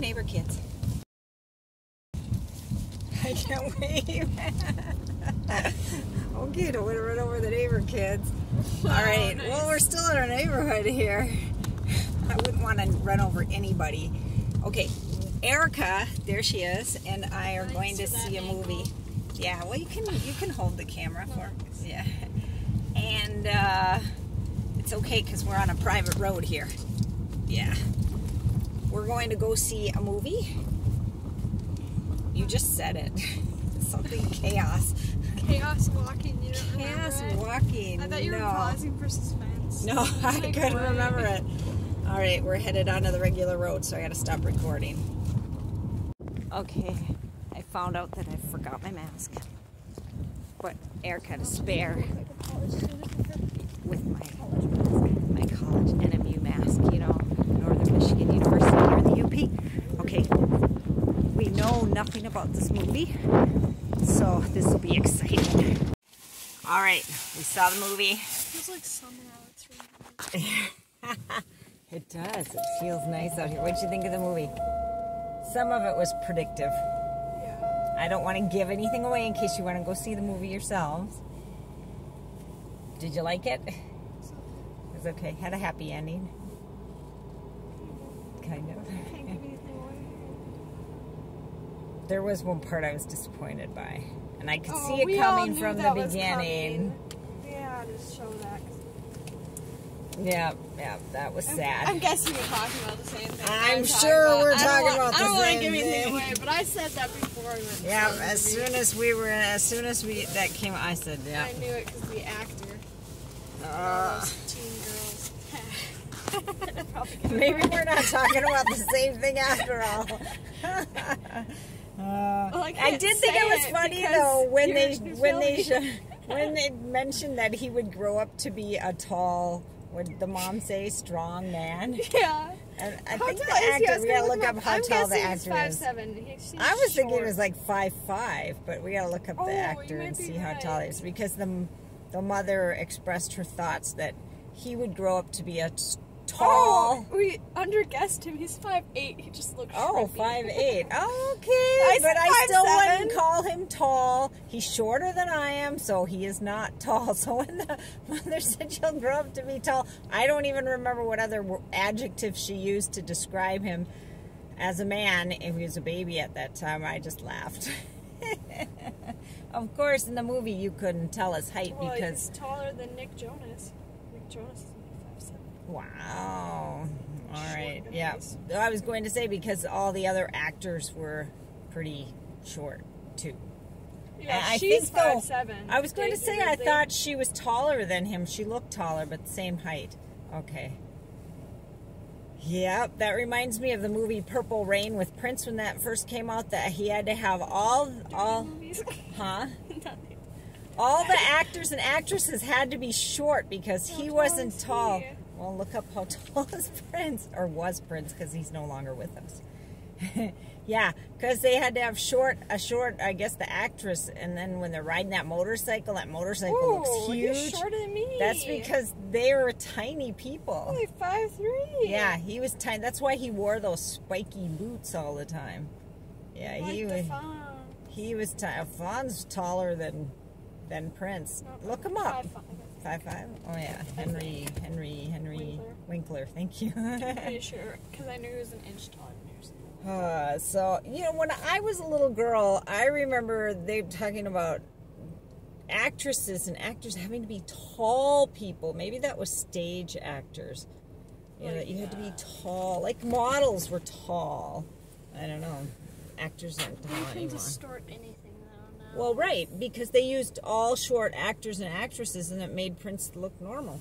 neighbor kids. I can't wait. Oh, good. I would have run over the neighbor kids. All right. Oh, nice. Well, we're still in our neighborhood here. I wouldn't want to run over anybody. Okay. Erica, there she is, and I are going to see a movie. Yeah. Well, you can hold the camera for. Yeah. And it's okay because we're on a private road here. Yeah. We're going to go see a movie. You just said it. Something chaos. Chaos Walking. You don't Chaos remember it? Walking. I thought you were pausing for suspense. No, I like, couldn't remember it. All right, we're headed onto the regular road, so I gotta stop recording. Okay, I found out that I forgot my mask, but Erica to spare with my college NMU mask. You know, Northern Michigan University or the UP. Okay. We know nothing about this movie, so this will be exciting. All right, we saw the movie. It feels like summer out. Really it does. It feels nice out here. What did you think of the movie? Some of it was predictive. Yeah. I don't want to give anything away in case you want to go see the movie yourselves. Did you like it? It was okay. Had a happy ending. Kind of. There was one part I was disappointed by, and I could see it coming from the beginning. Yeah, just show that. Yeah, that was sad. I'm guessing we're talking about the same thing. I'm sure we're talking about the same thing. I don't want to give anything away, but I said that before. Yeah, as soon as that came, I said yeah. I knew it because the actor. Maybe we're not talking about the same thing after all. Well, I did think it was funny though when they mentioned that he would grow up to be a tall, would the mom say, strong man? Yeah. And I think the actor, we gotta look up how tall the actor is. I was thinking it was like 5'5", but we gotta look up the actor and see how tall he is, because the mother expressed her thoughts that he would grow up to be a tall. Oh, we underguessed him. He's 5'8". He just looks. Oh, 5'8". Oh, okay, but I still wouldn't call him tall. He's shorter than I am, so he is not tall. So when the mother said she'll grow up to be tall, I don't even remember what other adjective she used to describe him as a man. If he was a baby at that time, I just laughed. Of course, in the movie, you couldn't tell his height because he's taller than Nick Jonas. Nick Jonas. Wow. All right. Yeah. I was going to say because all the other actors were pretty short too. Yeah, I think 5'7". I was going to say I thought she was taller than him. She looked taller, but the same height. Okay. Yep, that reminds me of the movie Purple Rain with Prince when that first came out. That he had to have all huh? All the actors and actresses had to be short because he wasn't tall. Well, look up how tall is Prince, or was Prince, because he's no longer with us. Yeah, because they had to have short, I guess, the actress, and then when they're riding that motorcycle ooh, looks huge. He's shorter than me. That's because they were tiny people. Only 5'3". Yeah, he was tiny. That's why he wore those spiky boots all the time. Yeah, like he was tiny. Fonz taller than Prince. No, look him up. 5'5". Oh yeah, Henry Winkler. Thank you. I'm pretty sure because I knew he was an inch taller than yours. So you know, when I was a little girl, I remember they talking about actresses and actors having to be tall people. Maybe that was stage actors. Yeah, that you had to be tall. Like models were tall. I don't know. Actors aren't tall anymore. You can distort anything. Well, right, because they used all short actors and actresses, and it made Prince look normal.